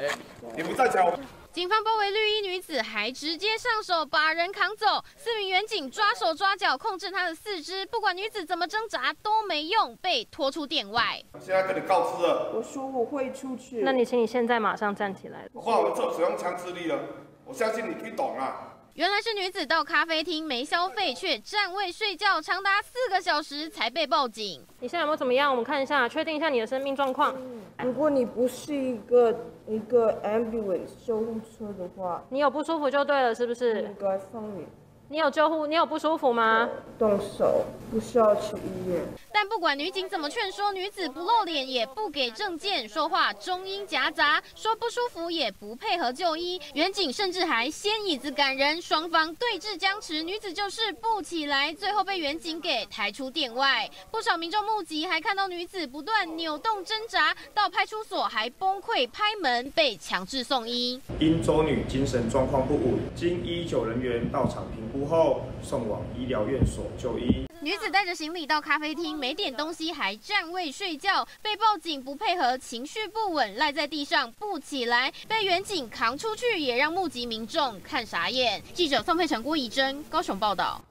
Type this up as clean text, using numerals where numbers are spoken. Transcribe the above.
哎，你不再讲。警方包围绿衣女子，还直接上手把人扛走。4名员警抓手抓脚控制她的四肢，不管女子怎么挣扎都没用，被拖出店外。现在跟你告知了，我说我会出去。那你请你现在马上站起来。话文彻使用强制力了，我相信你听懂啊。 原来是女子到咖啡厅没消费，却占位睡觉，长达4个小时才被报警。你现在有没有怎么样？我们看一下，确定一下你的生命状况。如果你不是一个 ambulance 救护车的话，你有不舒服就对了，是不是？应该放你。 你有不舒服吗？动手，不需要去医院。但不管女警怎么劝说，女子不露脸，也不给证件，说话中英夹杂，说不舒服也不配合就医。员警甚至还掀椅子赶人，双方对峙僵持，女子就是不起来，最后被员警给抬出店外。不少民众目击，还看到女子不断扭动挣扎，到派出所还崩溃拍门，被强制送医。因周女精神状况不稳，经119人员到场评估。 后送往医疗院所就医。女子带着行李到咖啡厅，没点东西，还占位睡觉，被报警不配合，情绪不稳，赖在地上不起来，被员警扛出去，也让目击民众看傻眼。记者宋佩成、郭怡珍，高雄报道。